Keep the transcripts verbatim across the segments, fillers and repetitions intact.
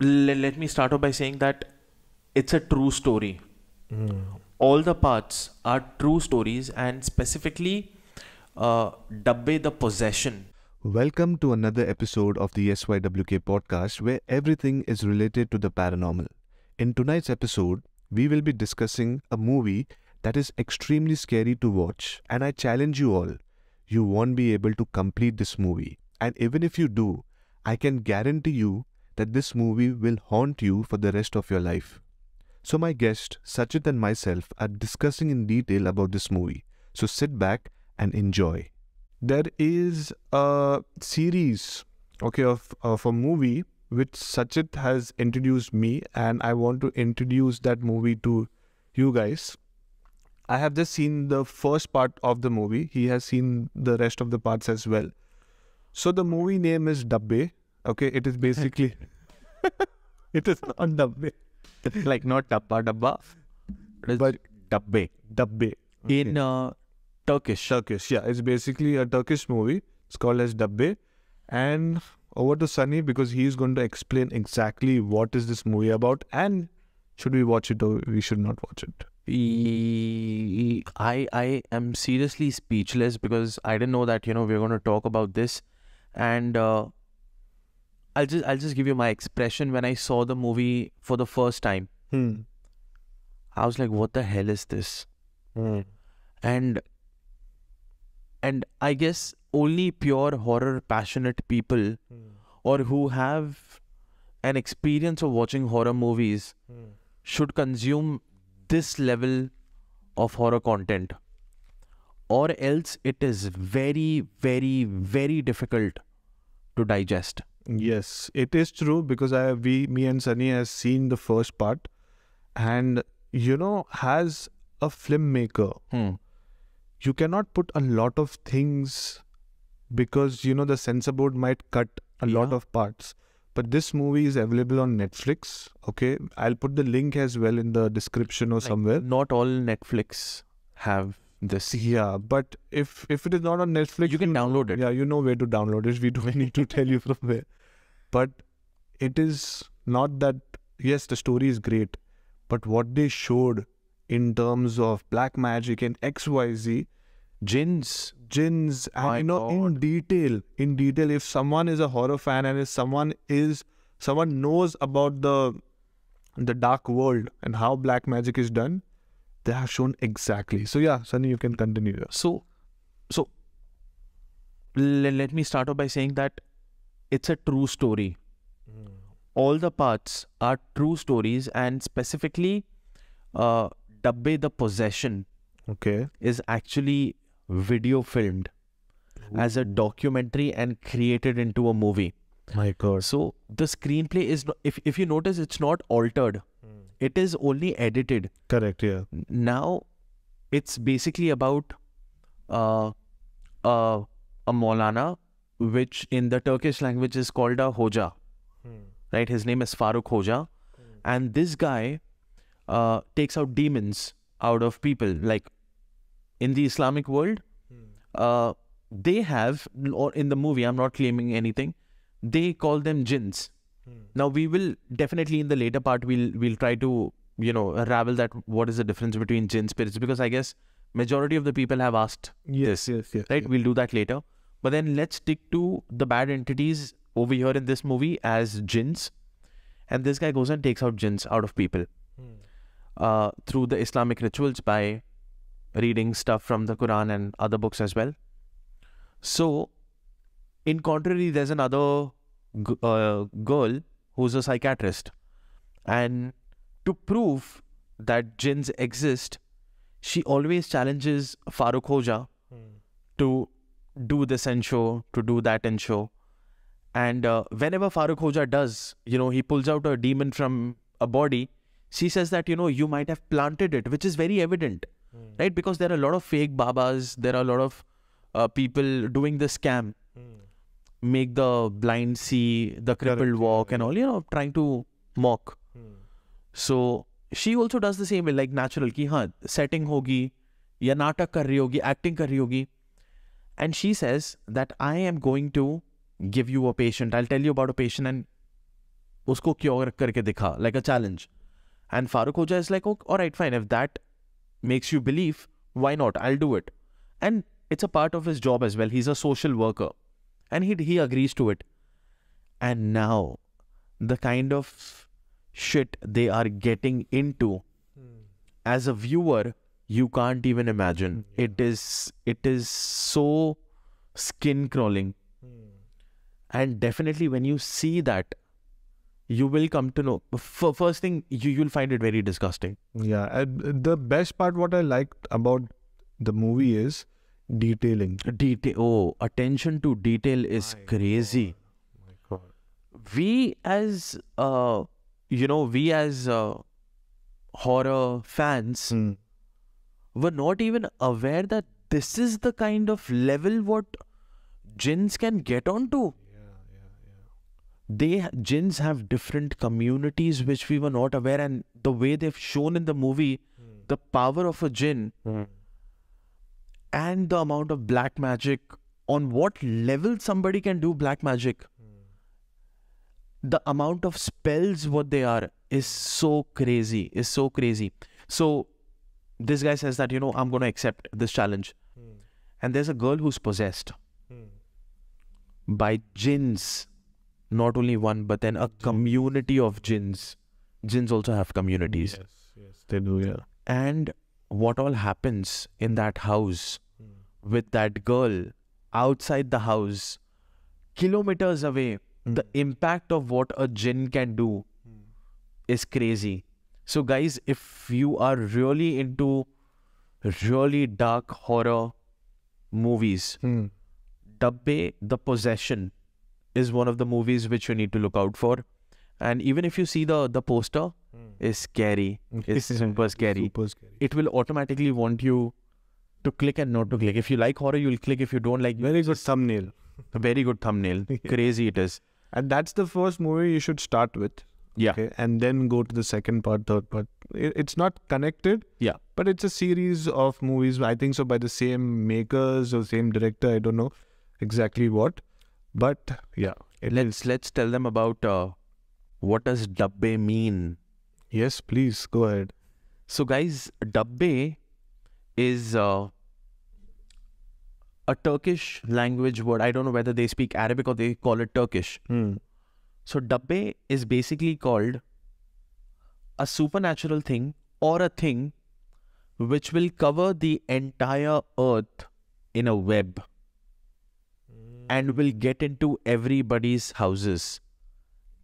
let me start off by saying that it's a true story. Mm. All the parts are true stories, and specifically uh, Dabbe the Possession. Welcome to another episode of the S Y W K podcast, where everything is related to the paranormal. In tonight's episode, we will be discussing a movie that is extremely scary to watch, and I challenge you all, you won't be able to complete this movie. And even if you do, I can guarantee you that this movie will haunt you for the rest of your life. So my guest, Sachit, and myself are discussing in detail about this movie. So sit back and enjoy. There is a series, okay, of, of a movie which Sachit has introduced me, and I want to introduce that movie to you guys. I have just seen the first part of the movie. He has seen the rest of the parts as well. So the movie name is Dabbe. Okay, it is basically... it is not Dabbe. Like not Dabba Dabba. But Dabbe. Dabbe. Okay. In uh, Turkish. Turkish, yeah. It's basically a Turkish movie. It's called as Dabbe. And over to Sunny, because he is going to explain exactly what is this movie about and should we watch it or we should not watch it. I, I am seriously speechless because I didn't know that, you know, we we're going to talk about this. And... Uh, I'll just I'll just give you my expression when I saw the movie for the first time. Hmm. I was like, "What the hell is this?" Hmm. And and I guess only pure horror passionate people, hmm. or who have an experience of watching horror movies, hmm. should consume this level of horror content, or else it is very, very, very difficult to digest. Yes, it is true, because I, we, me and Sunny has seen the first part, and you know, as a filmmaker, hmm. you cannot put a lot of things because you know the censor board might cut a yeah. lot of parts. But this movie is available on Netflix. Okay, I'll put the link as well in the description or like, somewhere. Not all Netflix have this. Yeah, but if if it is not on Netflix, you can you, download it. Yeah, you know where to download it. We don't need to tell you from where. But it is not that, yes, the story is great, but what they showed in terms of black magic and X Y Z, jinns, jinns, and My you know, God. in detail, in detail, if someone is a horror fan and if someone is, someone knows about the, the dark world and how black magic is done, they have shown exactly. So yeah, Sunny, you can continue. So, so let me start off by saying that it's a true story. Mm. All the parts are true stories, and specifically, uh, Dabbe the Possession okay. is actually video filmed Ooh. as a documentary and created into a movie. My God. So the screenplay is, not, if, if you notice, it's not altered. It is only edited. Correct, yeah. Now, it's basically about uh, uh, a Maulana, which in the Turkish language is called a Hoja. Hmm. Right? His name is Faruk Hoja. Hmm. And this guy uh, takes out demons out of people. Like, in the Islamic world, hmm. uh, they have, or in the movie, I'm not claiming anything, they call them jinns. Now, we will definitely in the later part, we'll we'll try to, you know, unravel that what is the difference between jinn spirits, because I guess majority of the people have asked yes, this, yes, yes, right? Yes. We'll do that later. But then let's stick to the bad entities over here in this movie as jinns. And this guy goes and takes out jinns out of people hmm. uh, through the Islamic rituals by reading stuff from the Quran and other books as well. So, in contrary, there's another... G uh, girl who's a psychiatrist, and to prove that jinns exist, she always challenges Faruk Hoja hmm. to do this and show, to do that and show, and uh, whenever Faruk Hoja does, you know, he pulls out a demon from a body, she says that, you know, you might have planted it, which is very evident, hmm. right? Because there are a lot of fake babas, there are a lot of uh, people doing this scam. Hmm. Make the blind see, the crippled walk and all, you know, trying to mock. Hmm. So, she also does the same way, like natural, ki haan, setting hogi, ya natak kar rahi hogi, acting kar rahi hogi. And she says that I am going to give you a patient. I'll tell you about a patient and usko cure karke dikha, like a challenge. And Faruk Hoja is like, okay, all right, fine. If that makes you believe, why not? I'll do it. And it's a part of his job as well. He's a social worker. And he, he agrees to it. And now, the kind of shit they are getting into, mm. as a viewer, you can't even imagine. Yeah. It is, it is so skin crawling. Mm. And definitely when you see that, you will come to know. F first thing, you, you'll find it very disgusting. Yeah. I, the best part what I liked about the movie is detailing. Detail. Oh, attention to detail is My crazy. God. My God. We as, uh, you know, we as uh, horror fans mm. were not even aware that this is the kind of level what jinns can get onto. They jinns have different communities which we were not aware, and the way they've shown in the movie, mm. the power of a jinn mm. and the amount of black magic, on what level somebody can do black magic, mm. the amount of spells what they are is so crazy, is so crazy. So this guy says that, you know, I'm going to accept this challenge. Mm. And there's a girl who's possessed mm. by jinns. Not only one, but then a community of jinns. Jinns also have communities. Yes, yes, they do, yeah. And what all happens in that house mm. with that girl outside the house, kilometers away, mm. the impact of what a jinn can do mm. is crazy. So guys, if you are really into really dark horror movies, mm. Dabbe, The Possession is one of the movies which you need to look out for. And even if you see the, the poster, mm. it's scary. It's super scary. Super scary. It will automatically want you to click and not to click. If you like horror, you'll click. If you don't like... Very good thumbnail. A very good thumbnail. Yeah. Crazy it is. And that's the first movie you should start with. Yeah. Okay? And then go to the second part, third part. It, it's not connected. Yeah. But it's a series of movies, I think so, by the same makers or same director. I don't know exactly what. But yeah, let's is. let's tell them about uh, what does Dabbe mean? Yes, please go ahead. So, guys, Dabbe is uh, a Turkish language word. I don't know whether they speak Arabic or they call it Turkish. Mm. So, Dabbe is basically called a supernatural thing or a thing which will cover the entire earth in a web. And will get into everybody's houses,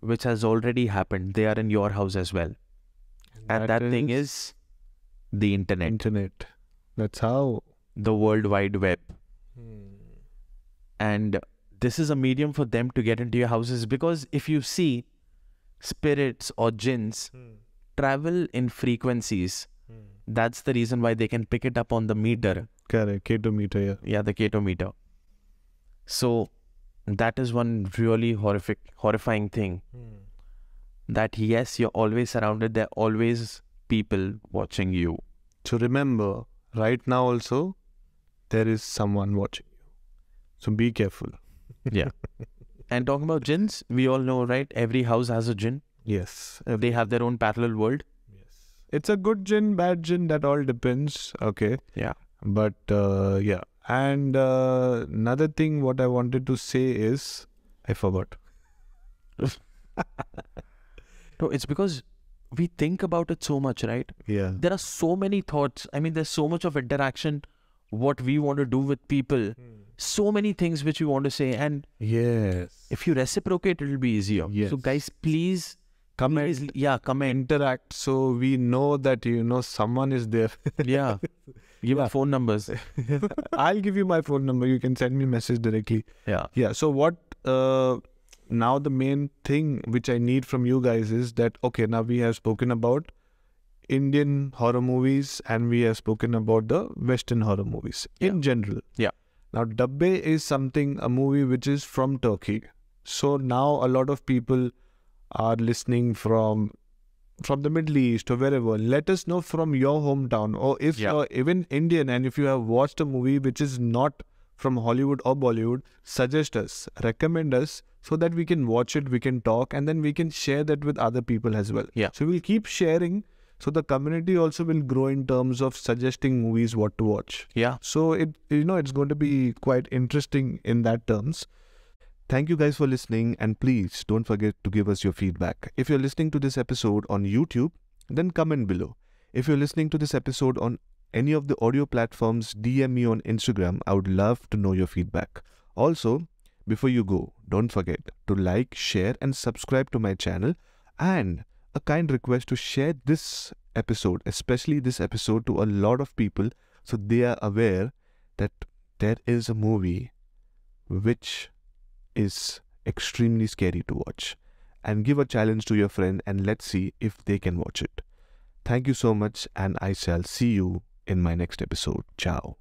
which has already happened. They are in your house as well. And that, that thing is the internet. Internet. That's how. The World Wide Web. Hmm. And this is a medium for them to get into your houses. Because if you see, spirits or jinns hmm. travel in frequencies. Hmm. That's the reason why they can pick it up on the meter. Correct. Kato meter, yeah. Yeah, the Kato meter. So, that is one really horrific, horrifying thing. Mm. That yes, you're always surrounded. There are always people watching you. So remember, right now also, there is someone watching you. So be careful. Yeah. And talking about jinns, we all know, right? Every house has a jinn. Yes. Every. They have their own parallel world. Yes. It's a good jinn, bad jinn, that all depends. Okay. Yeah. But, uh, yeah. And uh, another thing what I wanted to say is, I forgot. No, it's because we think about it so much, right? Yeah. There are so many thoughts. I mean, there's so much of interaction, what we want to do with people. Mm. So many things which we want to say. And yes, if you reciprocate, it'll be easier. Yes. So guys, please... Comment. Please, yeah, comment. Interact. So we know that, you know, someone is there. Yeah. Give yeah. phone numbers. I'll give you my phone number. You can send me a message directly. Yeah. Yeah. So what, uh, now the main thing which I need from you guys is that, okay, now we have spoken about Indian horror movies and we have spoken about the Western horror movies yeah. in general. Yeah. Now, Dabbe is something, a movie which is from Turkey. So now a lot of people are listening from from the Middle East or wherever. Let us know from your hometown, or if yeah. you're even Indian and if you have watched a movie which is not from Hollywood or Bollywood, suggest us, recommend us, so that we can watch it, we can talk, and then we can share that with other people as well. Yeah. So we'll keep sharing. So the community also will grow in terms of suggesting movies what to watch. Yeah. So it you know it's going to be quite interesting in that terms. Thank you guys for listening, and please don't forget to give us your feedback. If you're listening to this episode on YouTube, then comment below. If you're listening to this episode on any of the audio platforms, D M me on Instagram. I would love to know your feedback. Also, before you go, don't forget to like, share and subscribe to my channel, and a kind request to share this episode, especially this episode, to a lot of people so they are aware that there is a movie which is extremely scary to watch. And give a challenge to your friend, and let's see if they can watch it. Thank you so much, and I shall see you in my next episode. Ciao.